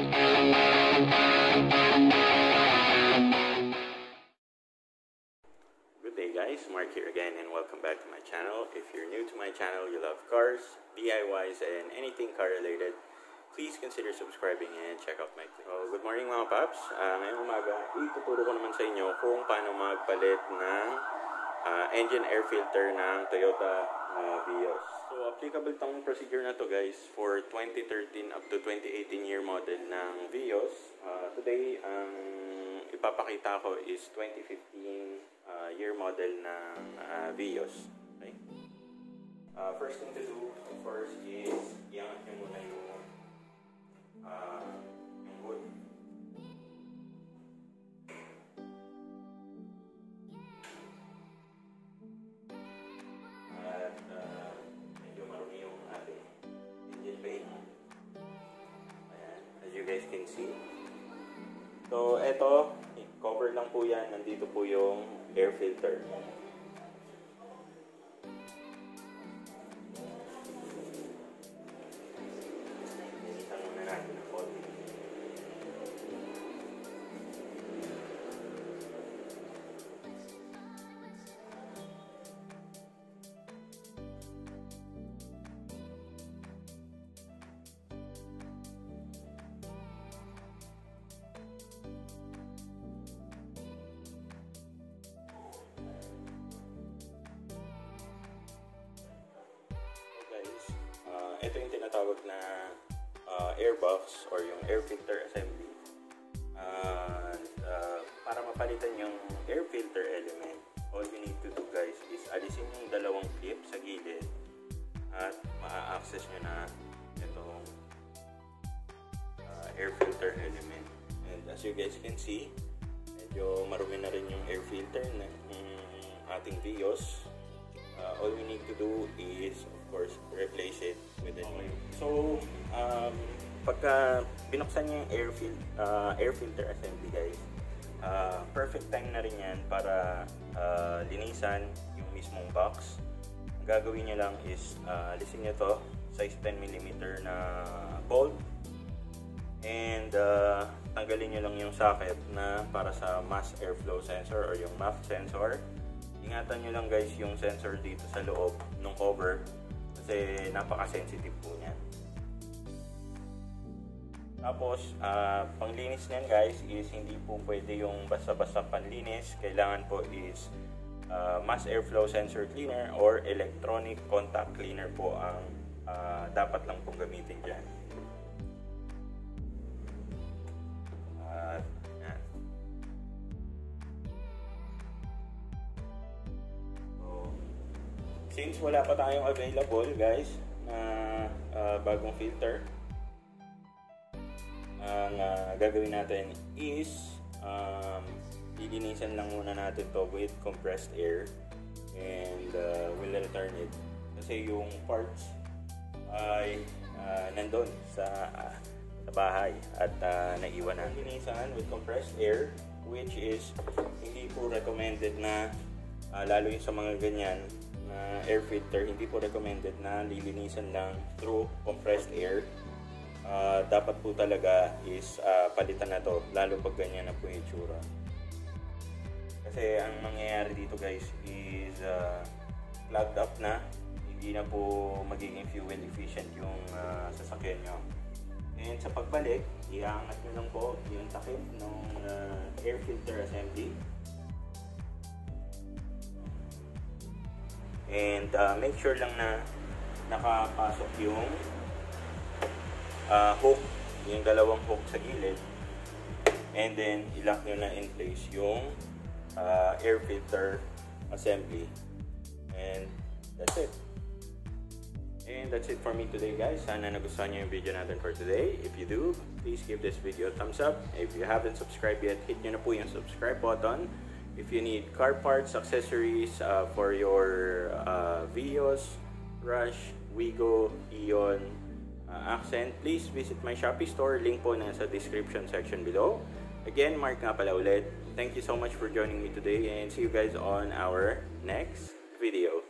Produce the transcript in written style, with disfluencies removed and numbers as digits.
Good day guys, Mark here again and welcome back to my channel. If you're new to my channel, you love cars, DIYs, and anything car related, please consider subscribing and check out my channel. Good morning mga paps. Ngayong umaga, ituturo ko naman sa inyo kung paano magpalit ng engine air filter ng Toyota Vios. So, applicable tong procedure na to guys for 2013 up to 2018 year model ng Vios. Today, ang ipapakita ko is 2015 year model ng Vios. Okay? First thing to do, of course, is iangat nyo muna yung hood. Can see. So, eto, cover lang po yan. Nandito po yung air filter. Initan muna natin ang konti. Ito yung tinatawag na airbox or yung air filter assembly. Para mapalitan yung air filter element, all you need to do guys is alisin yung dalawang clip sa gilid at maa-access nyo na itong air filter element. And as you guys can see, medyo marumi na rin yung air filter ng ating Vios. All we need to do is, of course, replace it with a new. So, pagka binuksan niya yung air filter assembly guys, perfect time na rin yan para linisan yung mismong box. Ang gagawin niya lang is, alisin niya to, size 10mm na bolt, and tanggalin niya lang yung socket na para sa mass airflow sensor or yung MAF sensor. Ingatan nyo lang guys yung sensor dito sa loob ng cover kasi napaka-sensitive po niyan. Tapos, panglinis niyan guys is hindi po pwede yung basta-basta panlinis. Kailangan po is mass airflow sensor cleaner or electronic contact cleaner po ang dapat lang pong gamitin dyan. Since wala pa tayong available guys na bagong filter, ang gagawin natin is lilinisan lang muna natin to with compressed air and we'll return it kasi yung parts ay nandun sa bahay at naiwan na. Lilinisan with compressed air, which is hindi po recommended na lalo yung sa mga ganyan air filter, hindi po recommended na lilinisan lang through compressed air. Dapat po talaga is palitan na to, lalo pag ganyan na po yung itsura. Kasi ang mangyayari dito guys is plugged up na, hindi na po magiging fuel efficient yung sasakyan nyo. And sa pagbalik, iangat nyo lang po yung takip ng air filter assembly. And make sure lang na nakapasok yung hook, yung dalawang hook sa gilid. And then, ilock nyo na in place yung air filter assembly. And that's it. And that's it for me today guys. Sana nagustuhan nyo yung video natin for today. If you do, please give this video a thumbs up. If you haven't subscribed yet, hit nyo na po yung subscribe button. If you need car parts, accessories for your Vios, Rush, Wigo, Eon, Accent, please visit my Shopee store. Link po nasa description section below. Again, Mark nga pala ulit. Thank you so much for joining me today and see you guys on our next video.